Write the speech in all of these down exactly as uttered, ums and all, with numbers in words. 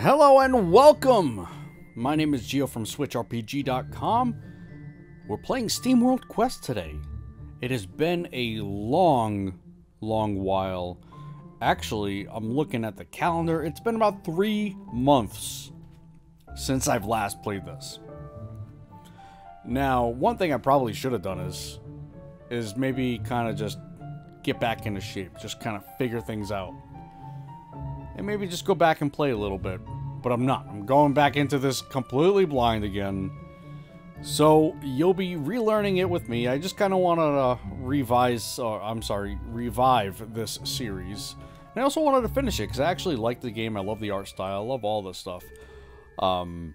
Hello and welcome! My name is Gio from Switch R P G dot com. We're playing SteamWorld Quest today. It has been a long, long while. Actually, I'm looking at the calendar. It's been about three months since I've last played this. Now, one thing I probably should have done is, is maybe kind of just get back into shape. Just kind of figure things out. And maybe just go back and play a little bit. But I'm not. I'm going back into this completely blind again. So you'll be relearning it with me. I just kind of want to uh, revise, or I'm sorry, revive this series. And I also wanted to finish it because I actually like the game. I love the art style. I love all this stuff. Um,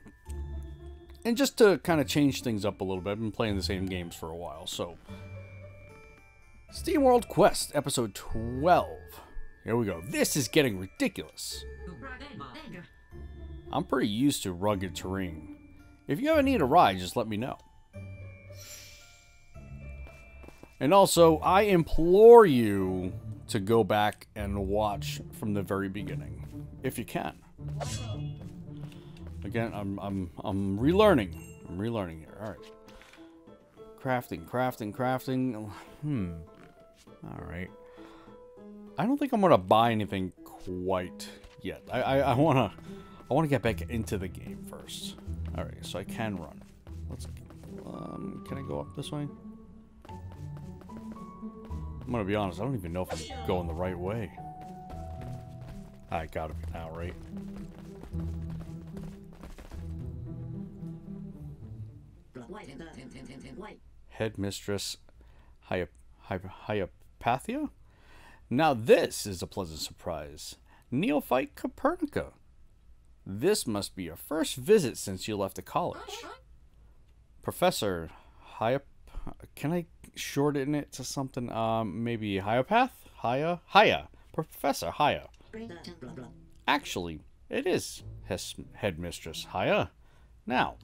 and just to kind of change things up a little bit. I've been playing the same games for a while. So SteamWorld Quest, Episode twelve. Here we go. This is getting ridiculous. I'm pretty used to rugged terrain. If you ever need a ride, just let me know. And also, I implore you to go back and watch from the very beginning, if you can. Again, I'm I'm I'm relearning. I'm relearning here. All right. Crafting, crafting, crafting. Hmm. All right. I don't think I'm gonna buy anything quite yet. I, I, I wanna, I wanna get back into the game first. All right, so I can run. Let's. Um, can I go up this way? I'm gonna be honest. I don't even know if I'm going the right way. I gotta be now, right? Headmistress Hyap Hyapathia. Now this is a pleasant surprise. Neophyte Copernica. This must be your first visit since you left the college. Professor Hyap... Can I shorten it to something? Um, maybe Hyapath? Hya? Hya. Professor Hya. Actually, it is Headmistress Hya. Now.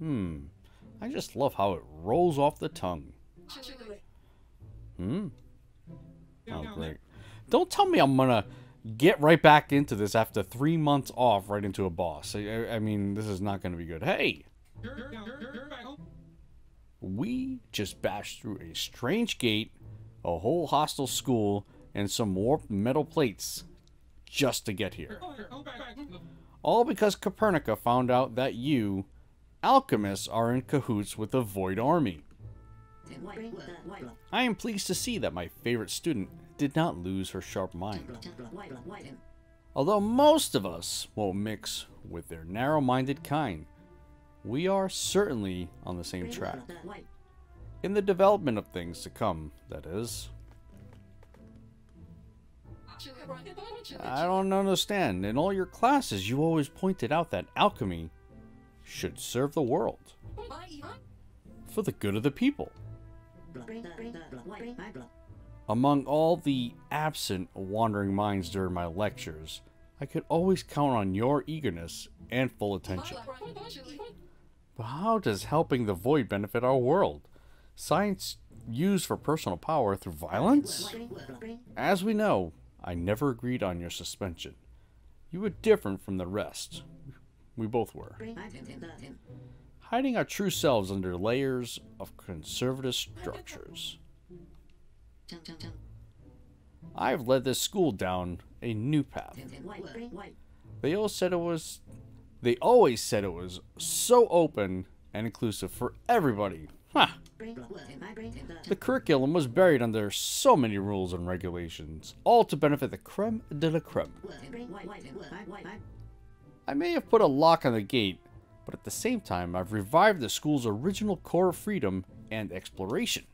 Hmm. I just love how it rolls off the tongue. Hmm. Oh, great. Don't tell me I'm gonna get right back into this after three months off right into a boss. I, I mean, this is not gonna be good. Hey! We just bashed through a strange gate, a whole hostile school, and some warped metal plates just to get here. All because Copernica found out that you, alchemists, are in cahoots with the Void Army. I am pleased to see that my favorite student did not lose her sharp mind. Although most of us will mix with their narrow-minded kind, we are certainly on the same track. In the development of things to come, that is. I don't understand. In all your classes, you always pointed out that alchemy should serve the world. For the good of the people. Among all the absent wandering minds during my lectures, I could always count on your eagerness and full attention. But how does helping the void benefit our world? Science used for personal power through violence? As we know, I never agreed on your suspension. You were different from the rest. We both were. Hiding our true selves under layers of conservative structures. I've led this school down a new path. They all said it was they always said it was so open and inclusive for everybody. Huh. The curriculum was buried under so many rules and regulations, all to benefit the creme de la creme. I may have put a lock on the gate, but at the same time I've revived the school's original core of freedom and exploration.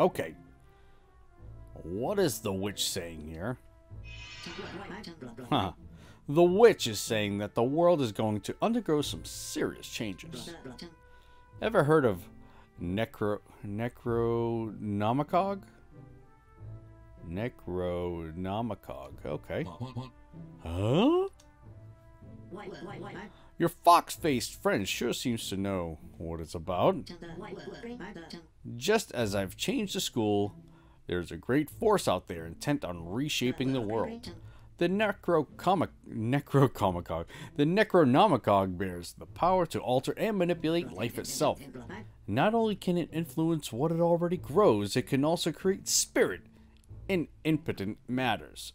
Okay. What is the witch saying here? Huh. The witch is saying that the world is going to undergo some serious changes. Ever heard of necro... Necronomicog? Necronomicog. Okay. Huh? Your fox-faced friend sure seems to know what it's about. Just as I've changed the school, There's a great force out there intent on reshaping the world. The Necrocomic, Necronomicon, the Necronomicon bears the power to alter and manipulate life itself. Not only can it influence what it already grows, it can also create spirit in impotent matters.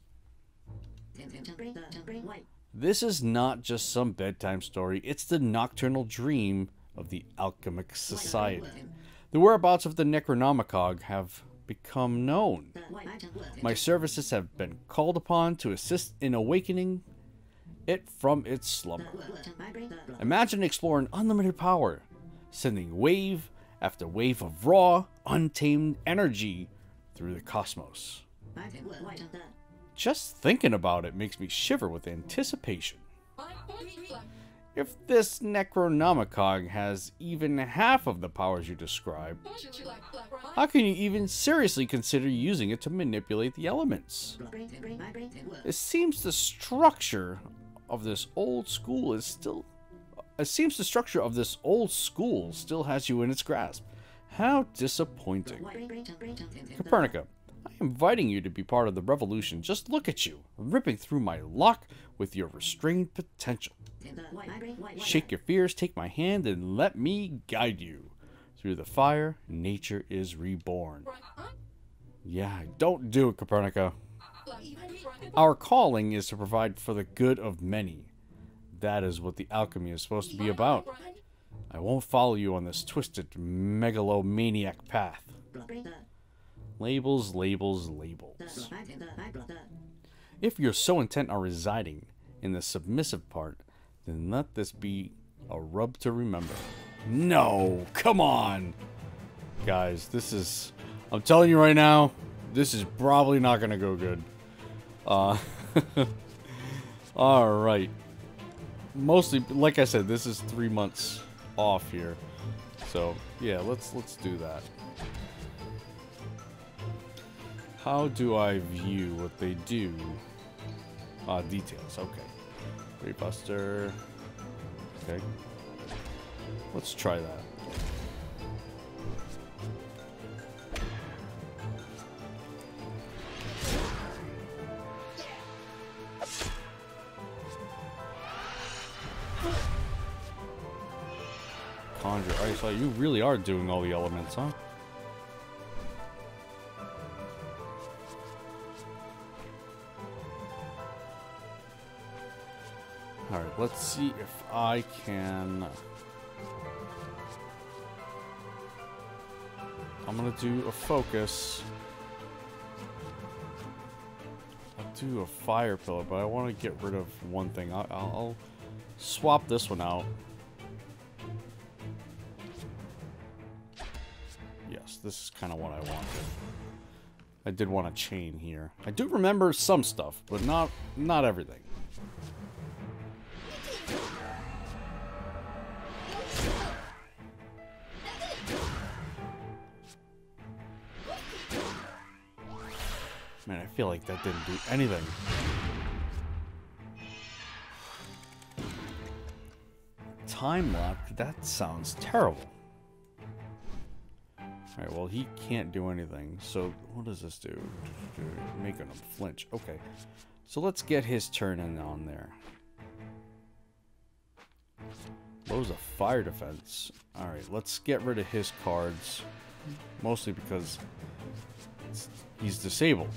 This is not just some bedtime story, it's the nocturnal dream of the Alchemic Society. The whereabouts of the Necronomicon have become known. My services have been called upon to assist in awakening it from its slumber. Imagine exploring unlimited power, sending wave after wave of raw, untamed energy through the cosmos. Just thinking about it makes me shiver with anticipation. If this Necronomicon has even half of the powers you describe, how can you even seriously consider using it to manipulate the elements? It seems the structure of this old school is still... It seems the structure of this old school still has you in its grasp. How disappointing. Copernica, I am inviting you to be part of the revolution. Just look at you, ripping through my lock with your restrained potential. Shake your fears, take my hand, and let me guide you. Through the fire, nature is reborn. Yeah, don't do it, Copernica. Our calling is to provide for the good of many. That is what the alchemy is supposed to be about. I won't follow you on this twisted megalomaniac path. Labels, labels, labels. If you're so intent on residing in the submissive part, then let this be a rub to remember. No, come on. Guys, this is, I'm telling you right now, this is probably not going to go good. Uh, all right. Mostly, like I said, this is three months off here. So yeah, let's, let's do that. How do I view what they do? Uh, details, okay. Brave Buster. Okay. Let's try that. Conjure. Alright, so you really are doing all the elements, huh? Alright, let's see if I can... I'm gonna do a focus. I'll do a fire pillar, but I want to get rid of one thing. I'll, I'll swap this one out. Yes, this is kind of what I wanted. I did want a chain here. I do remember some stuff, but not not everything. Man, I feel like that didn't do anything. Time locked? That sounds terrible. Alright, well, he can't do anything. So, what does this do? Making him flinch. Okay. So, let's get his turn in on there. Lowe's a fire defense. Alright, let's get rid of his cards. Mostly because he's disabled.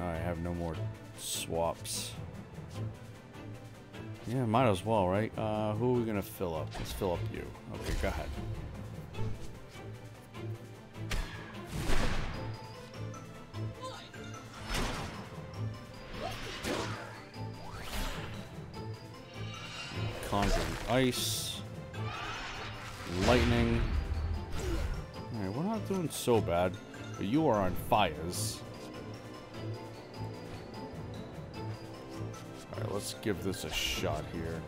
I have no more swaps. Yeah, might as well, right? Uh, who are we gonna fill up? Let's fill up you. Okay, go ahead. Conjuring ice, lightning. All right, we're not doing so bad, but you are on fires. Let's give this a shot here.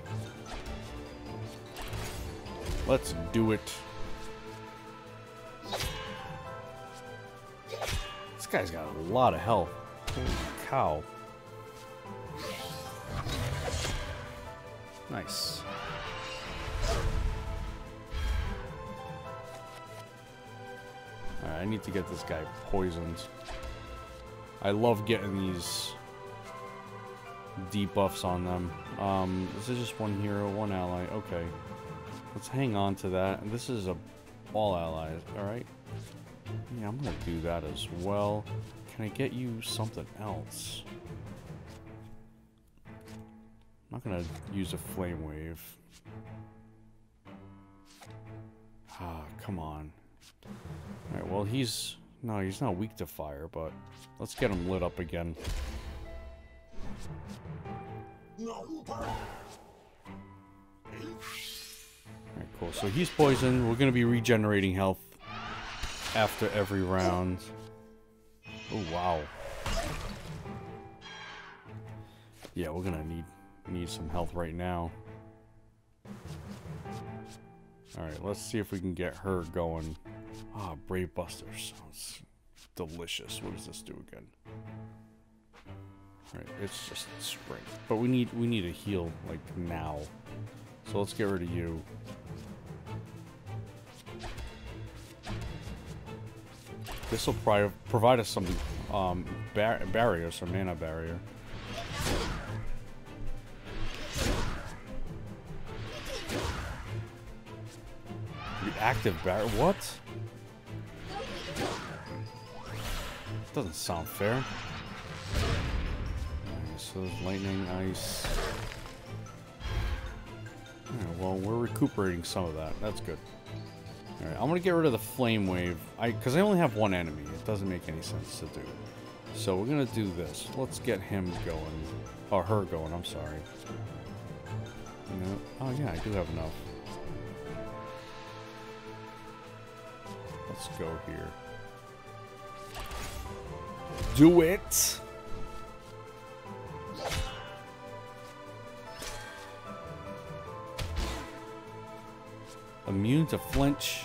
Let's do it. This guy's got a lot of health. Holy cow. Nice. Alright, I need to get this guy poisoned. I love getting these debuffs on them. Um, this is just one hero, one ally. Okay. Let's hang on to that. This is a all allies, alright? Yeah, I'm gonna do that as well. Can I get you something else? I'm not gonna use a flame wave. Ah, come on. Alright, well he's... No, he's not weak to fire, but let's get him lit up again. Alright, cool. So he's poisoned. We're gonna be regenerating health after every round. Oh, wow. Yeah, we're gonna need need some health right now. Alright, let's see if we can get her going. Ah, oh, Brave Buster sounds delicious. What does this do again? Alright, it's just spring. But we need we need a heal, like, now. So let's get rid of you. This will probably provide us some um, bar barrier, some mana barrier. Active barrier? What? Doesn't sound fair. Alright, so there's lightning, ice. Alright, well, we're recuperating some of that. That's good. Alright, I'm gonna get rid of the flame wave. I, because I only have one enemy. It doesn't make any sense to do. So we're gonna do this. Let's get him going. Or her going, I'm sorry. No. Oh yeah, I do have enough. Let's go here. Do it! Immune to flinch.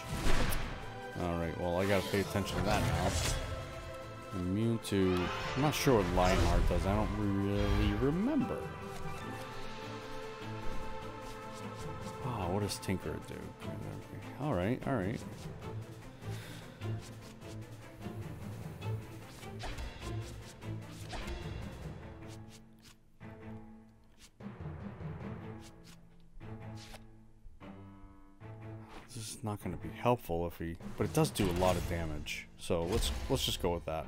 Alright, well, I gotta pay attention to that now. Immune to... I'm not sure what Lionheart does. I don't really remember. Ah, oh, what does Tinkerer do? Alright, alright. This is not going to be helpful if he, but it does do a lot of damage. So let's let's just go with that.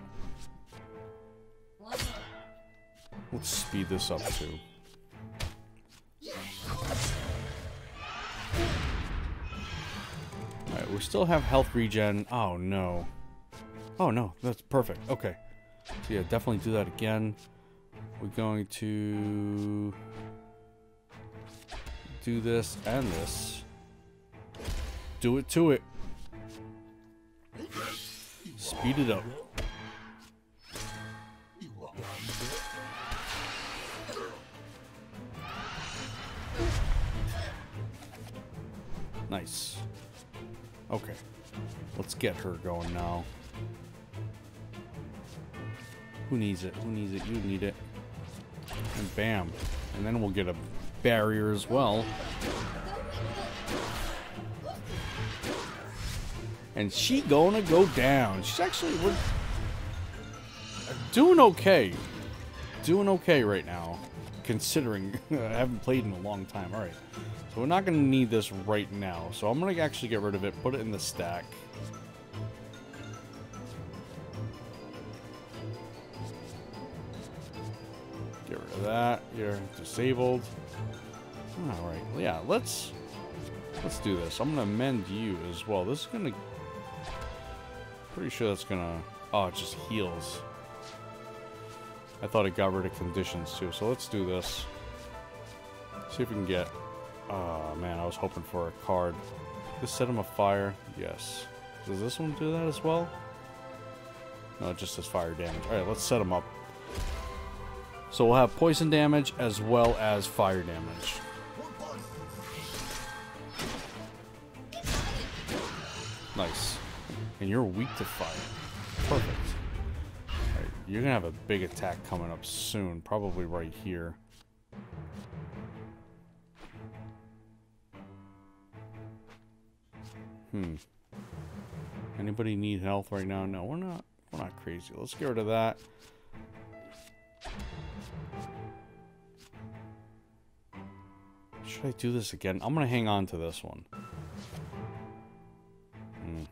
Let's speed this up too. We still have health regen. Oh, no. Oh, no. That's perfect. Okay. So, yeah, definitely do that again. We're going to do this and this. Do it to it. Speed it up. Nice. Okay, let's get her going now. Who needs it? Who needs it? You need it. And bam. And then we'll get a barrier as well. And she gonna go down. She's actually we're doing okay. Doing okay right now, considering I haven't played in a long time. All right. So we're not going to need this right now. So I'm going to actually get rid of it. Put it in the stack. Get rid of that. You're disabled. All right. Yeah, let's let's do this. I'm going to mend you as well. This is going to... Pretty sure that's going to... Oh, it just heals. I thought it got rid of conditions too. So let's do this. See if we can get... Oh, man, I was hoping for a card. Just set him afire. Yes. Does this one do that as well? No, it just does fire damage. Alright, let's set him up. So we'll have poison damage as well as fire damage. Nice. And you're weak to fire. Perfect. Alright, you're going to have a big attack coming up soon. Probably right here. Hmm. Anybody need health right now? No, we're not. We're not crazy. Let's get rid of that. Should I do this again? I'm gonna hang on to this one. Hmm.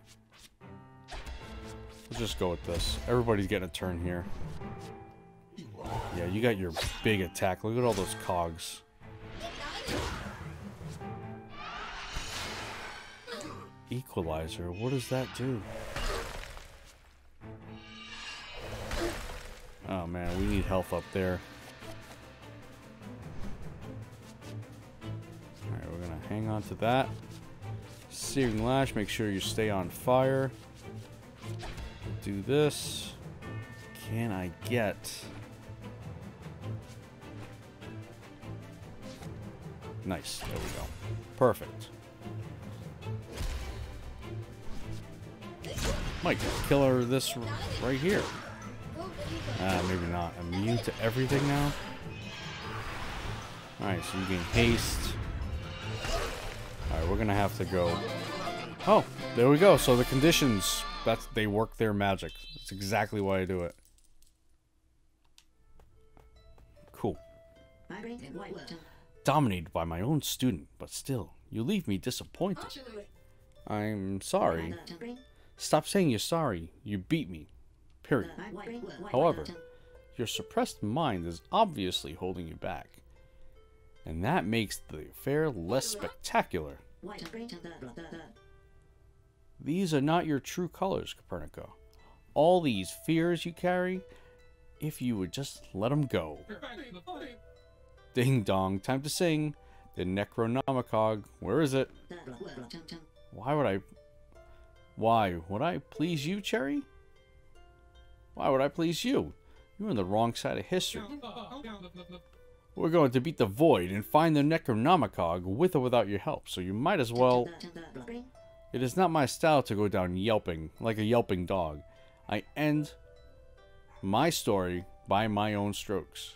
Let's just go with this. Everybody's getting a turn here. Yeah, you got your big attack. Look at all those cogs. Equalizer, what does that do? Oh man, we need health up there. Alright, we're gonna hang on to that. Searing Lash, make sure you stay on fire. Do this. Can I get... Nice, there we go. Perfect. Might kill her this right here. Uh, maybe not. Immune to everything now. Alright, so you gain haste. Alright, we're gonna have to go. Oh, there we go. So the conditions, that's, they work their magic. That's exactly why I do it. Cool. Dominated by my own student, but still, you leave me disappointed. I'm sorry. Stop saying you're sorry. You beat me. Period. However, your suppressed mind is obviously holding you back. And that makes the affair less spectacular. These are not your true colors, Copernica. All these fears you carry, if you would just let them go. Ding dong, time to sing. The Necronomicon, where is it? Why would I... Why would I please you, Cherry? Why would I please you? You're on the wrong side of history. We're going to beat the Void and find the Necronomicon with or without your help, so you might as well... It is not my style to go down yelping, like a yelping dog. I end my story by my own strokes.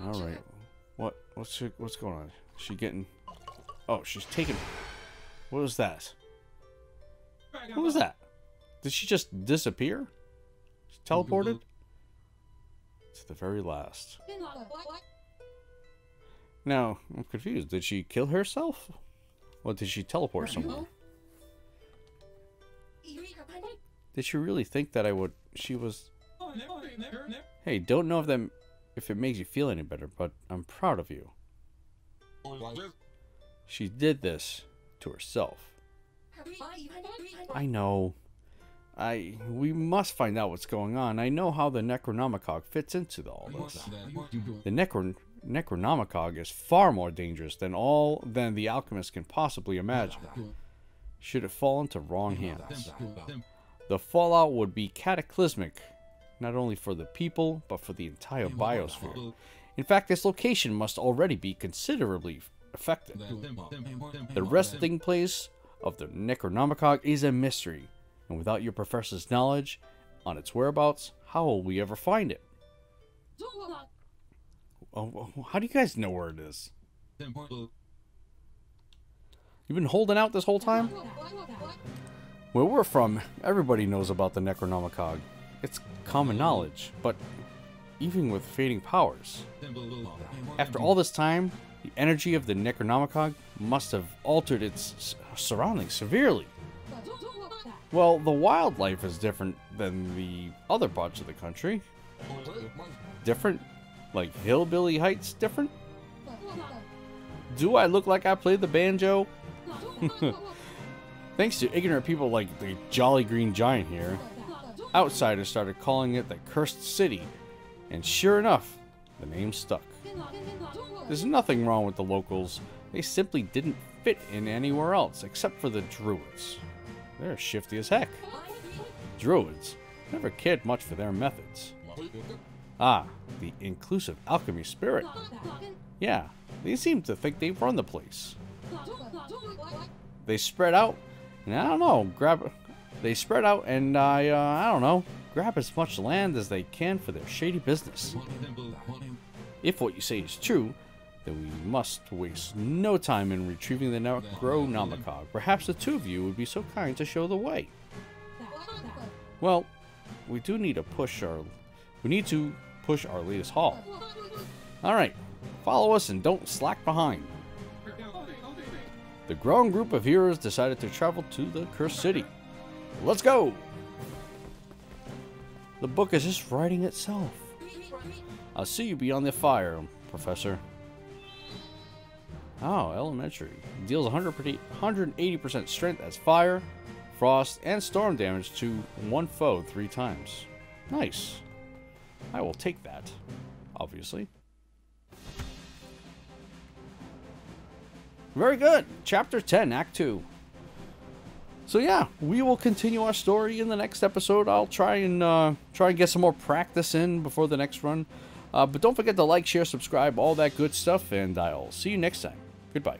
Alright. What? What's, she, what's going on? Is she getting... Oh, she's taking... What was that? What was that? Did she just disappear? She teleported? To the very last. Now, I'm confused. Did she kill herself? Or did she teleport somewhere? Did she really think that I would... She was... Hey, don't know if, that, if it makes you feel any better, but I'm proud of you. She did this to herself. I know. I we must find out what's going on. I know how the Necronomicon fits into the, all this. The Necron Necronomicon is far more dangerous than all than the alchemist can possibly imagine. Should it fall into wrong hands, the fallout would be cataclysmic, not only for the people but for the entire biosphere. In fact, this location must already be considerably affected. The resting place of the Necronomicon is a mystery, and without your professor's knowledge on its whereabouts, how will we ever find it? Oh, how do you guys know where it is? You've been holding out this whole time? Where we're from, everybody knows about the Necronomicon. It's common knowledge, but even with fading powers. After all this time, the energy of the Necronomicon must have altered its surroundings severely. Well, the wildlife is different than the other parts of the country. Different? Like Hillbilly Heights different? Do I look like I play the banjo? Thanks to ignorant people like the Jolly Green Giant here, outsiders started calling it the Cursed City, and sure enough, the name stuck. There's nothing wrong with the locals. They simply didn't fit in anywhere else, except for the druids. They're shifty as heck. Druids never cared much for their methods. Ah, the inclusive alchemy spirit. Yeah, they seem to think they run the place. They spread out, and I don't know, grab... They spread out, and I, uh, I don't know, grab as much land as they can for their shady business. If what you say is true, that we must waste no time in retrieving the Necronomicon. Perhaps the two of you would be so kind to show the way. Well, we do need to push our... We need to push our latest haul. Alright, follow us and don't slack behind. The growing group of heroes decided to travel to the Cursed City. Let's go! The book is just writing itself. I'll see you beyond the fire, Professor. Oh, elementary. It deals one hundred eighty percent strength as fire, frost, and storm damage to one foe three times. Nice. I will take that, obviously. Very good. Chapter ten, Act two. So yeah, we will continue our story in the next episode. I'll try and uh, try and get some more practice in before the next run. Uh, but don't forget to like, share, subscribe, all that good stuff, and I'll see you next time. Goodbye.